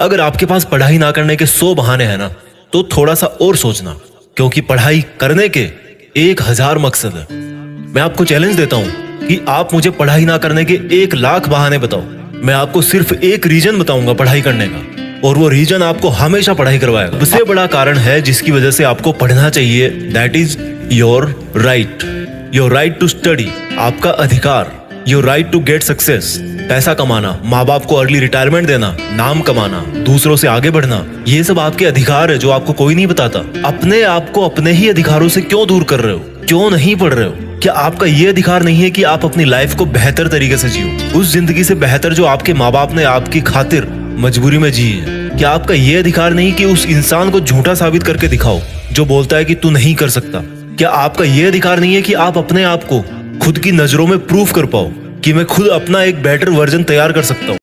अगर आपके पास पढ़ाई ना करने के 100 बहाने हैं ना, तो थोड़ा सा और सोचना, क्योंकि पढ़ाई करने के 1000 मकसद है। मैं आपको चैलेंज देता हूं कि आप मुझे पढ़ाई ना करने के 1,00,000 बहाने बताओ। मैं आपको सिर्फ एक रीजन बताऊंगा पढ़ाई करने का, और वो रीजन आपको हमेशा पढ़ाई करवाएगा। सबसे बड़ा कारण है जिसकी वजह से आपको पढ़ना चाहिए, that is your right. Your right to study, आपका अधिकार। Your right to get success, पैसा कमाना, माँ बाप को अर्ली रिटायरमेंट देना, नाम कमाना, दूसरों से आगे बढ़ना, ये सब आपके अधिकार है जो आपको कोई नहीं बताता। अपने आप को अपने ही अधिकारों से क्यों दूर कर रहे हो? क्यों नहीं पढ़ रहे हो? क्या आपका ये अधिकार नहीं है कि आप अपनी लाइफ को बेहतर तरीके से जियो, उस जिंदगी से बेहतर जो आपके माँ बाप ने आपकी खातिर मजबूरी में जी है? क्या आपका ये अधिकार नहीं कि उस इंसान को झूठा साबित करके दिखाओ जो बोलता है कि तू नहीं कर सकता? क्या आपका ये अधिकार नहीं है कि आप अपने आप को खुद की नजरों में प्रूफ कर पाओ कि मैं खुद अपना एक बेटर वर्जन तैयार कर सकता हूँ?